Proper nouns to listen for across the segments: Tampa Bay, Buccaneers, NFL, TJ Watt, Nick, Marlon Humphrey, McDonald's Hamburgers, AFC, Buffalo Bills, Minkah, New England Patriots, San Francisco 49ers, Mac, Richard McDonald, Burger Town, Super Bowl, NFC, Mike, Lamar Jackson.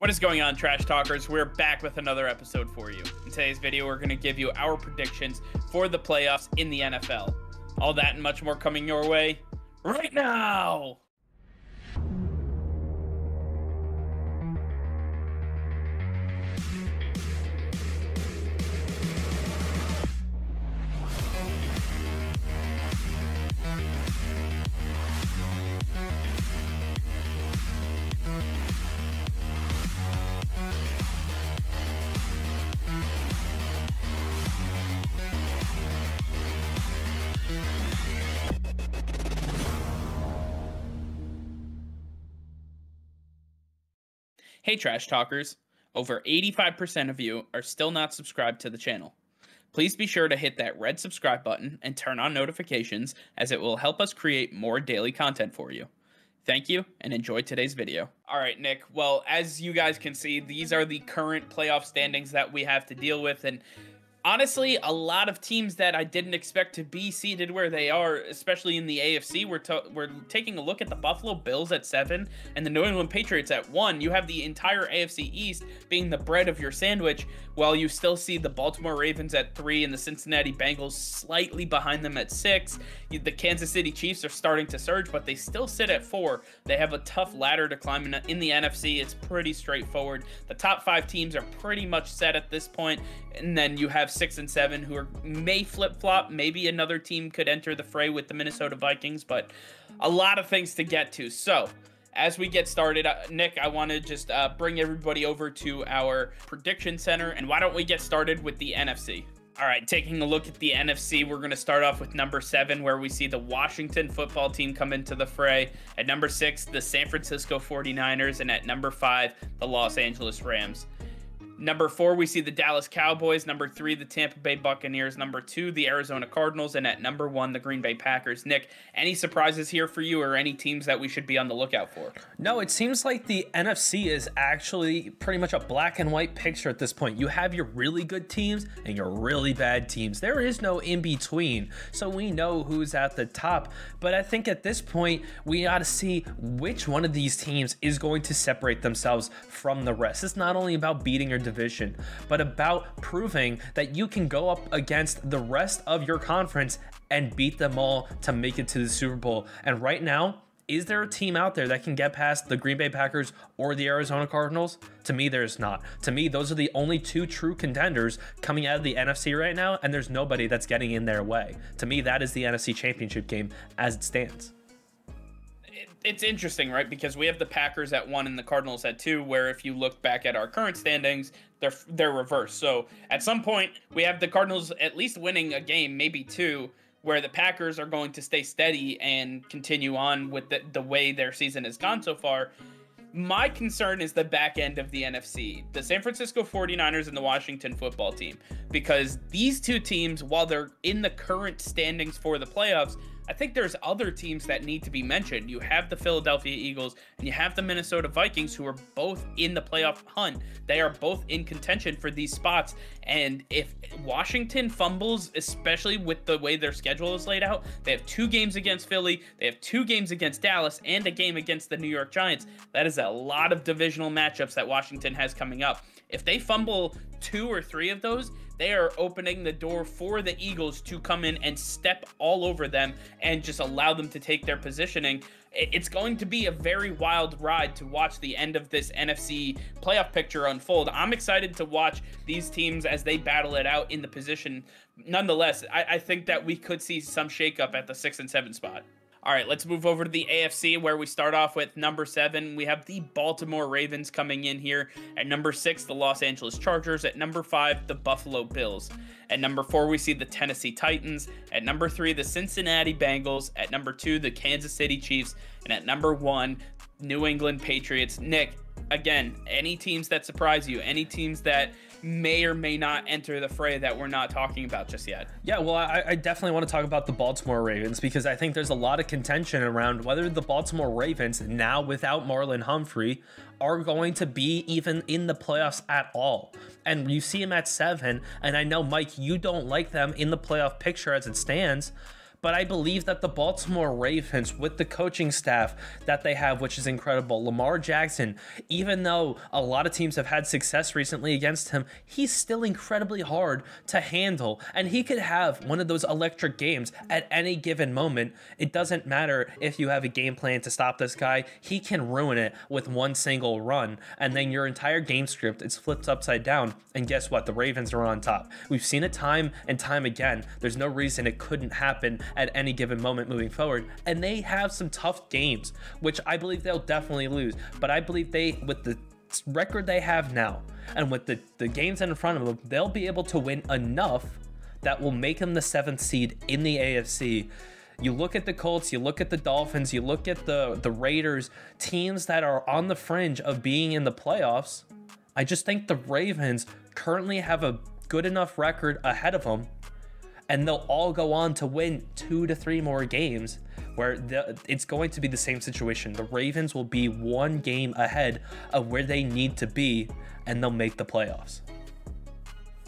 What is going on, Trash Talkers? We're back with another episode for you. In today's video, we're going to give you our predictions for the playoffs in the NFL. All that and much more coming your way right now. Hey Trash Talkers, over 85% of you are still not subscribed to the channel. Please be sure to hit that red subscribe button and turn on notifications, as it will help us create more daily content for you. Thank you and enjoy today's video. All right, Nick. Well, as you guys can see, these are the current playoff standings that we have to deal with. And honestly, a lot of teams that I didn't expect to be seated where they are, especially in the AFC. We're taking a look at the Buffalo Bills at 7 and the New England Patriots at 1. You have the entire AFC East being the bread of your sandwich, while you still see the Baltimore Ravens at 3 and the Cincinnati Bengals slightly behind them at 6. The Kansas City Chiefs are starting to surge, but they still sit at 4. They have a tough ladder to climb in the NFC. It's pretty straightforward. The top 5 teams are pretty much set at this point, and then you have 6 and 7 who may flip-flop. Maybe another team could enter the fray with the Minnesota Vikings, but a lot of things to get to. So as we get started, Nick, I want to just bring everybody over to our prediction center, and why don't we get started with the NFC? All right, taking a look at the NFC, we're going to start off with number 7, where we see the Washington football team come into the fray. At number 6, the San Francisco 49ers, and at number 5, the Los Angeles Rams. Number 4, we see the Dallas Cowboys. Number 3, the Tampa Bay Buccaneers. Number 2, the Arizona Cardinals. And at number 1, the Green Bay Packers. Nick, any surprises here for you or any teams that we should be on the lookout for? No, it seems like the NFC is actually pretty much a black and white picture at this point. You have your really good teams and your really bad teams. There is no in between, so we know who's at the top. But I think at this point, we ought to see which one of these teams is going to separate themselves from the rest. It's not only about beating your division, but about proving that you can go up against the rest of your conference and beat them all to make it to the Super Bowl. And right now, is there a team out there that can get past the Green Bay Packers or the Arizona Cardinals? To me, there's not. To me, those are the only two true contenders coming out of the NFC right now, and there's nobody that's getting in their way. To me, that is the NFC Championship game as it stands. It's interesting, right? Because we have the Packers at 1 and the Cardinals at 2, where if you look back at our current standings, they're reversed. So at some point, we have the Cardinals at least winning a game, maybe 2, where the Packers are going to stay steady and continue on with the way their season has gone so far. My concern is the back end of the NFC, the San Francisco 49ers and the Washington football team, because these two teams, while they're in the current standings for the playoffs, I think there's other teams that need to be mentioned. You have the Philadelphia Eagles and you have the Minnesota Vikings, who are both in the playoff hunt. They are both in contention for these spots. And if Washington fumbles, especially with the way their schedule is laid out, they have 2 games against Philly, they have 2 games against Dallas, and a game against the New York Giants. That is a lot of divisional matchups that Washington has coming up. If they fumble 2 or 3 of those, they are opening the door for the Eagles to come in and step all over them and just allow them to take their positioning. It's going to be a very wild ride to watch the end of this NFC playoff picture unfold. I'm excited to watch these teams as they battle it out in the position. Nonetheless, I think that we could see some shakeup at the 6 and 7 spot. All right, let's move over to the AFC, where we start off with number 7. We have the Baltimore Ravens coming in here. At number 6, the Los Angeles Chargers. At number 5, the Buffalo Bills. At number 4, we see the Tennessee Titans. At number 3, the Cincinnati Bengals. At number 2, the Kansas City Chiefs. And at number 1, New England Patriots. Nick, again, any teams that surprise you, any teams that may or may not enter the fray that we're not talking about just yet? Yeah, well, I definitely want to talk about the Baltimore Ravens, because I think there's a lot of contention around whether the Baltimore Ravens, now without Marlon Humphrey, are going to be even in the playoffs at all. And you see them at 7, and I know, Mike, you don't like them in the playoff picture as it stands, But I believe that the Baltimore Ravens, with the coaching staff that they have, which is incredible, Lamar Jackson, even though a lot of teams have had success recently against him, he's still incredibly hard to handle, and he could have one of those electric games at any given moment. It doesn't matter if you have a game plan to stop this guy, he can ruin it with one single run, and then your entire game script is flipped upside down, and guess what? The Ravens are on top. We've seen it time and time again. There's no reason it couldn't happen at any given moment moving forward, and they have some tough games, which I believe they'll definitely lose, but I believe they, with the record they have now and with the games in front of them, they'll be able to win enough that will make them the 7th seed in the AFC. You look at the Colts, you look at the Dolphins, you look at the Raiders, teams that are on the fringe of being in the playoffs. I just think the Ravens currently have a good enough record ahead of them, and they'll all go on to win 2 to 3 more games where it's going to be the same situation. The Ravens will be one game ahead of where they need to be, and they'll make the playoffs.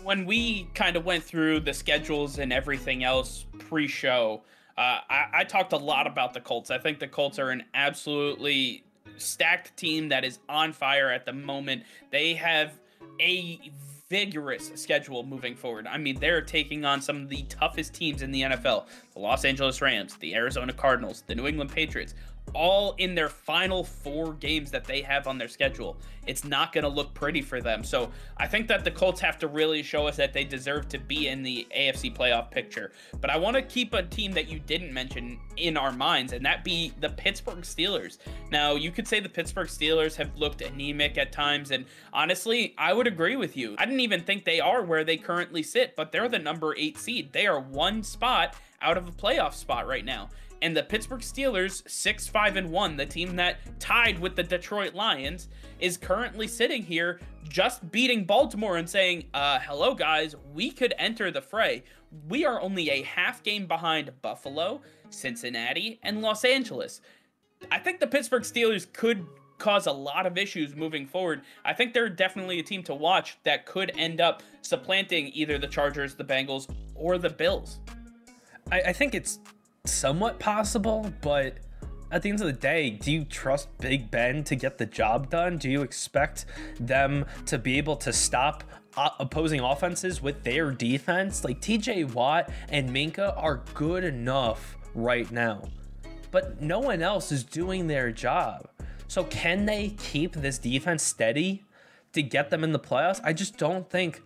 When we kind of went through the schedules and everything else pre-show, I talked a lot about the Colts. I think the Colts are an absolutely stacked team that is on fire at the moment. They have a vigorous schedule moving forward. I mean, they're taking on some of the toughest teams in the NFL. The Los Angeles Rams, the Arizona Cardinals, the New England Patriots, all in their final 4 games that they have on their schedule. It's not going to look pretty for them. So I think that the Colts have to really show us that they deserve to be in the AFC playoff picture. But I want to keep a team that you didn't mention in our minds, and that be the Pittsburgh Steelers. Now, you could say the Pittsburgh Steelers have looked anemic at times, and honestly, I would agree with you. I didn't even think they are where they currently sit, but they're the number 8 seed. They are one spot out of a playoff spot right now. And the Pittsburgh Steelers, 6-5-1, the team that tied with the Detroit Lions, is currently sitting here just beating Baltimore and saying, hello guys, we could enter the fray. We are only a half game behind Buffalo, Cincinnati, and Los Angeles. I think the Pittsburgh Steelers could cause a lot of issues moving forward. I think they're definitely a team to watch that could end up supplanting either the Chargers, the Bengals, or the Bills. I think it's somewhat possible, but at the end of the day, do you trust Big Ben to get the job done? Do you expect them to be able to stop opposing offenses with their defense? Like, TJ Watt and Minkah are good enough right now, but no one else is doing their job. So can they keep this defense steady to get them in the playoffs? I just don't think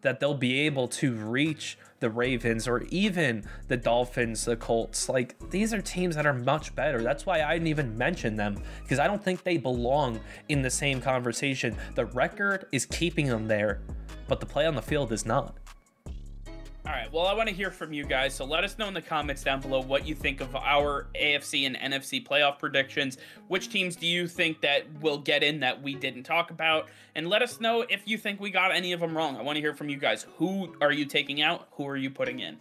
that they'll be able to reach the Ravens or even the Dolphins, the Colts. Like, these are teams that are much better. That's why I didn't even mention them, because I don't think they belong in the same conversation. The record is keeping them there, but the play on the field is not. All right, well, I want to hear from you guys, so let us know in the comments down below what you think of our AFC and NFC playoff predictions. Which teams do you think that will get in that we didn't talk about? And let us know if you think we got any of them wrong. I want to hear from you guys. Who are you taking out? Who are you putting in?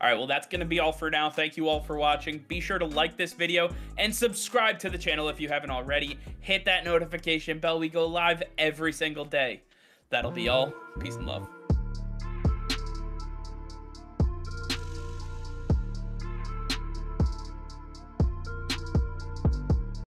All right, well, that's going to be all for now. Thank you all for watching. Be sure to like this video and subscribe to the channel if you haven't already. Hit that notification bell. We go live every single day. That'll be all. Peace and love.